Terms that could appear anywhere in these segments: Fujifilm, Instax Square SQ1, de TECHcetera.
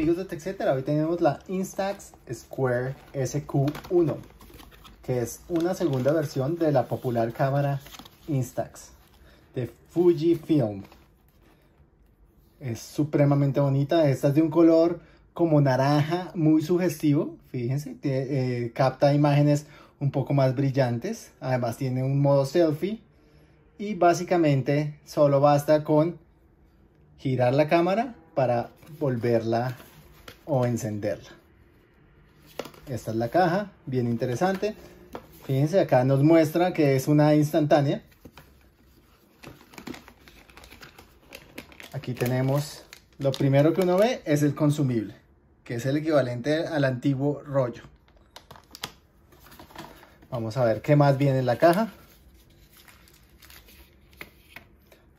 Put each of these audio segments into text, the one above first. amigos de TECHcetera, hoy tenemos la Instax Square SQ1, que es una segunda versión de la popular cámara Instax de Fujifilm. Es supremamente bonita. Esta es de un color como naranja, muy sugestivo. Fíjense, capta imágenes un poco más brillantes. Además tiene un modo selfie. Y básicamente solo basta con girar la cámara para volverla o encenderla. Esta es la caja, bien interesante. Fíjense, acá nos muestra que es una instantánea. Aquí tenemos, lo primero que uno ve es el consumible, que es el equivalente al antiguo rollo. Vamos a ver qué más viene en la caja.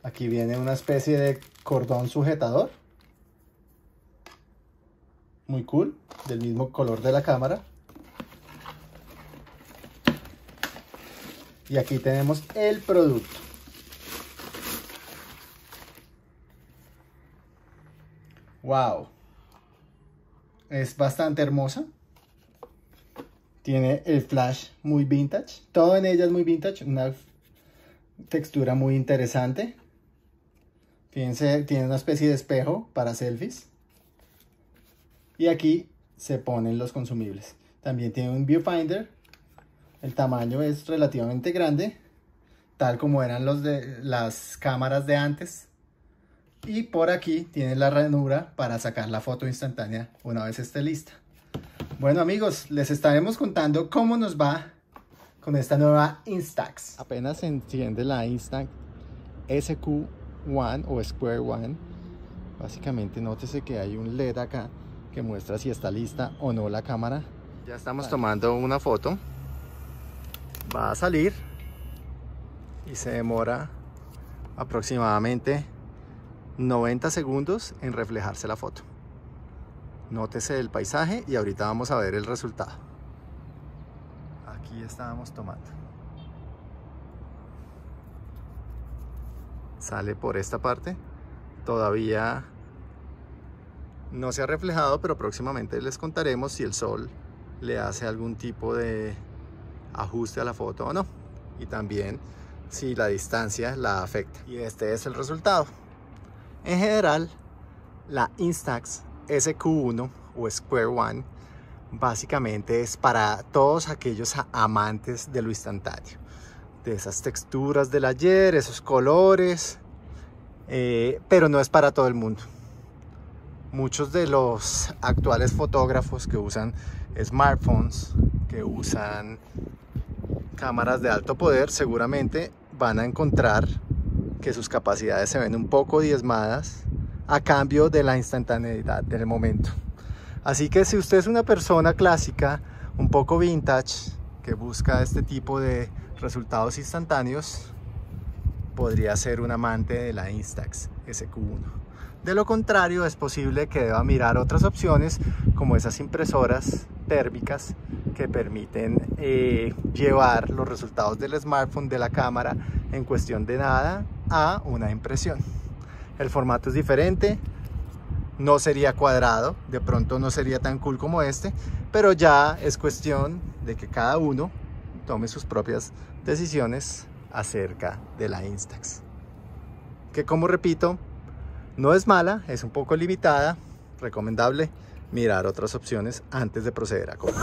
Aquí viene una especie de cordón sujetador. Muy cool, del mismo color de la cámara. Y aquí tenemos el producto. Wow, es bastante hermosa. Tiene el flash muy vintage. Todo en ella es muy vintage. Una textura muy interesante. Fíjense, tiene una especie de espejo para selfies. Y aquí se ponen los consumibles. También tiene un viewfinder. El tamaño es relativamente grande, tal como eran los de las cámaras de antes. Y por aquí tiene la ranura para sacar la foto instantánea una vez esté lista. Bueno amigos, les estaremos contando cómo nos va con esta nueva Instax. Apenas se enciende la Instax SQ1 o Square One. Básicamente nótese que hay un LED acá que muestra si está lista o no la cámara. Ya estamos tomando una foto. Va a salir. Y se demora aproximadamente 90 segundos en reflejarse la foto. Nótese el paisaje y ahorita vamos a ver el resultado. Aquí estábamos tomando. Sale por esta parte. Todavía no se ha reflejado, pero próximamente les contaremos si el sol le hace algún tipo de ajuste a la foto o no. Y también si la distancia la afecta. Y este es el resultado. En general, la Instax SQ1 o Square One básicamente es para todos aquellos amantes de lo instantáneo, de esas texturas del ayer, esos colores, pero no es para todo el mundo. Muchos de los actuales fotógrafos que usan smartphones, que usan cámaras de alto poder, seguramente van a encontrar que sus capacidades se ven un poco diezmadas a cambio de la instantaneidad del momento. Así que si usted es una persona clásica, un poco vintage, que busca este tipo de resultados instantáneos, podría ser un amante de la Instax SQ1. De lo contrario, es posible que deba mirar otras opciones como esas impresoras térmicas que permiten llevar los resultados del smartphone, de la cámara, en cuestión de nada a una impresión. El formato es diferente, no sería cuadrado, de pronto no sería tan cool como este, pero ya es cuestión de que cada uno tome sus propias decisiones acerca de la Instax, que como repito, no es mala, es un poco limitada. Recomendable mirar otras opciones antes de proceder a comprar.